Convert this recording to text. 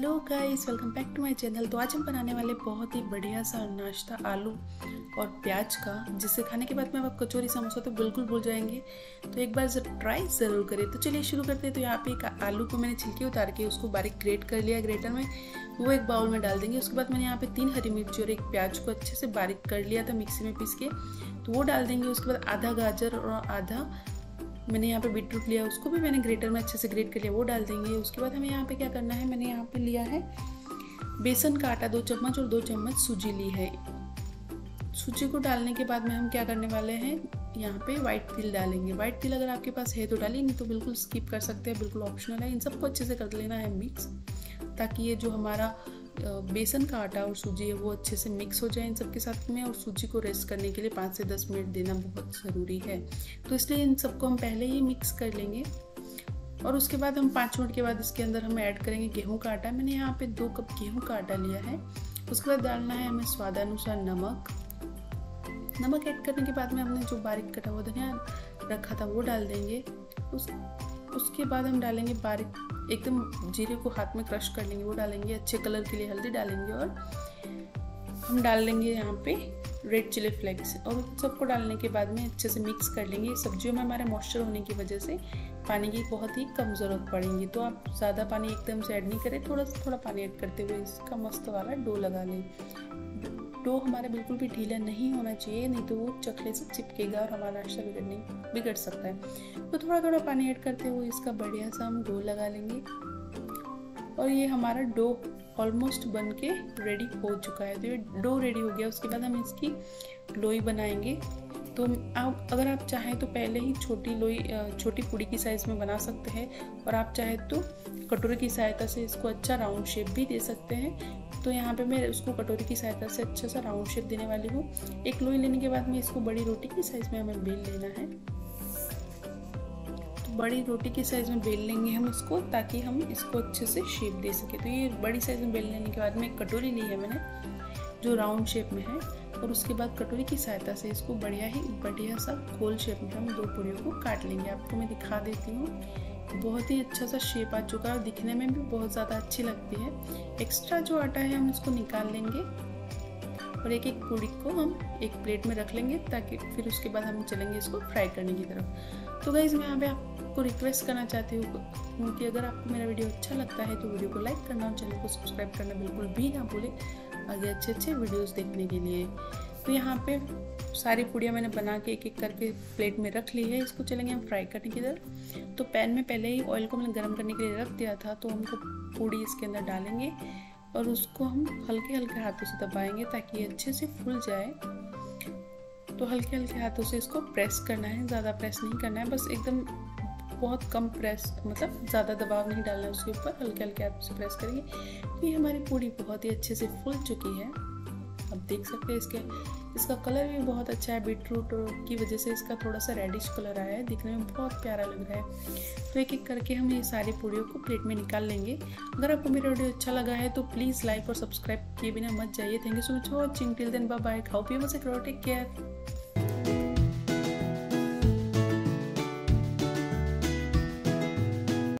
Hello guys, welcome back to my channel. तो आज हम बनाने वाले बहुत ही बढ़िया सा नाश्ता आलू और प्याज का, जिसे खाने के बाद में आप कचौरी समोसा तो बिल्कुल भूल जाएंगे। तो एक बार ट्राई ज़रूर करें। तो चलिए शुरू करते हैं। तो यहाँ पे एक आलू को मैंने छिलके उतार के उसको बारीक ग्रेट कर लिया ग्रेटर में, वो एक बाउल में डाल देंगे। उसके बाद मैंने यहाँ पे 3 हरी मिर्च और एक प्याज को अच्छे से बारीक कर लिया था मिक्सी में पीस के, तो वो डाल देंगे। उसके बाद आधा गाजर और आधा मैंने यहाँ पे बीटरूट लिया, उसको भी मैंने ग्रेटर में अच्छे से ग्रेट कर लिया, वो डाल देंगे। उसके बाद हमें यहाँ पे क्या करना है, मैंने यहाँ पे लिया है बेसन का आटा 2 चम्मच और 2 चम्मच सूजी ली है। सूजी को डालने के बाद में हम क्या करने वाले हैं, यहाँ पे वाइट तिल डालेंगे। वाइट तिल अगर आपके पास है तो डालिए, नहीं तो बिल्कुल स्किप कर सकते हैं, बिल्कुल ऑप्शनल है। इन सबको अच्छे से कर लेना है मिक्स, ताकि ये जो हमारा बेसन का आटा और सूजी है वो अच्छे से मिक्स हो जाए इन सब के साथ में। और सूजी को रेस्ट करने के लिए 5 से 10 मिनट देना बहुत ज़रूरी है, तो इसलिए इन सबको हम पहले ही मिक्स कर लेंगे। और उसके बाद हम 5 मिनट के बाद इसके अंदर हम ऐड करेंगे गेहूं का आटा। मैंने यहाँ पे 2 कप गेहूं का आटा लिया है। उसके बाद डालना है हमें स्वादानुसार नमक। नमक ऐड करने के बाद में हमने जो बारीक कटा हुआ धनिया रखा था वो डाल देंगे। उसके बाद हम डालेंगे बारीक एकदम जीरे को हाथ में क्रश कर लेंगे, वो डालेंगे। अच्छे कलर के लिए हल्दी डालेंगे और हम डाल लेंगे यहाँ पे रेड चिली फ्लेक्स। और सबको डालने के बाद में अच्छे से मिक्स कर लेंगे। सब्जियों में हमारे मॉइस्चर होने की वजह से पानी की बहुत ही कम ज़रूरत पड़ेगी, तो आप ज़्यादा पानी एकदम से ऐड नहीं करें, थोड़ा सा थोड़ा पानी ऐड करते हुए इसका मस्त वाला डो लगा लें। डो हमारा बिल्कुल भी ढीला नहीं होना चाहिए, नहीं तो वो चकले से चिपकेगा और हमारा नाश्ता बिगड़ सकता है। तो थोड़ा थोड़ा पानी ऐड करते हुए इसका बढ़िया सा हम डो लगा लेंगे। और ये हमारा डो ऑलमोस्ट बन के रेडी हो चुका है। तो ये डो रेडी हो गया। उसके बाद हम इसकी लोई बनाएंगे। तो आप अगर आप चाहें तो पहले ही छोटी लोई छोटी पूड़ी की साइज़ में बना सकते हैं, और आप चाहें तो कटोरी की सहायता से इसको अच्छा राउंड शेप भी दे सकते हैं। तो यहाँ पे मैं उसको कटोरी की सहायता से अच्छा सा राउंड शेप देने वाली हूँ। एक लोई लेने के बाद में इसको बड़ी रोटी की साइज में हमें बेल लेना है। तो बड़ी रोटी की साइज में बेल लेंगे हम इसको, ताकि हम इसको अच्छे से शेप दे सके। तो ये बड़ी साइज में बेल लेने के बाद में एक कटोरी ली है मैंने जो राउंड शेप में है, और उसके बाद कटोरी की सहायता से इसको बढ़िया सा गोल शेप में हम 2 पूड़ियों को काट लेंगे। आपको मैं दिखा देती हूँ, बहुत ही अच्छा सा शेप आ चुका है और दिखने में भी बहुत ज़्यादा अच्छी लगती है। एक्स्ट्रा जो आटा है हम इसको निकाल लेंगे और एक एक पूड़ी को हम एक प्लेट में रख लेंगे, ताकि फिर उसके बाद हम चलेंगे इसको फ्राई करने की तरफ। तो गाइस, मैं यहाँ पे आपको रिक्वेस्ट करना चाहती हूँ कि अगर आपको मेरा वीडियो अच्छा लगता है तो वीडियो को लाइक करना और चैनल को सब्सक्राइब करना बिल्कुल भी ना भूलें, आगे अच्छे अच्छे वीडियोज़ देखने के लिए। तो यहाँ पर सारी पूड़ियाँ मैंने बना के एक एक करके प्लेट में रख ली है। इसको चलेंगे हम फ्राई करने की तरफ। तो पैन में पहले ही ऑयल को मैंने गर्म करने के लिए रख दिया था, तो हमको पूड़ी इसके अंदर डालेंगे और उसको हम हल्के हल्के हाथों से दबाएंगे ताकि ये अच्छे से फूल जाए। तो हल्के हल्के हाथों से इसको प्रेस करना है, ज़्यादा प्रेस नहीं करना है, बस एकदम बहुत कम प्रेस, मतलब ज़्यादा दबाव नहीं डालना है उसके ऊपर, हल्के हल्के हाथों से प्रेस करेंगे। तो ये हमारी पूड़ी बहुत ही अच्छे से फूल चुकी है, आप देख सकते हैं। इसका कलर भी बहुत अच्छा है, बीटरूट की वजह से इसका थोड़ा सा रेडिश कलर आया है, दिखने में बहुत प्यारा लग रहा है। तो एक एक करके हम ये सारी पूड़ियों को प्लेट में निकाल लेंगे। अगर आपको मेरा वीडियो अच्छा लगा है तो प्लीज़ लाइक और सब्सक्राइब किए बिना मत जाइए। Thank you so much for watching. Till then bye bye. खाओ पियो मजे करो, टेक केयर।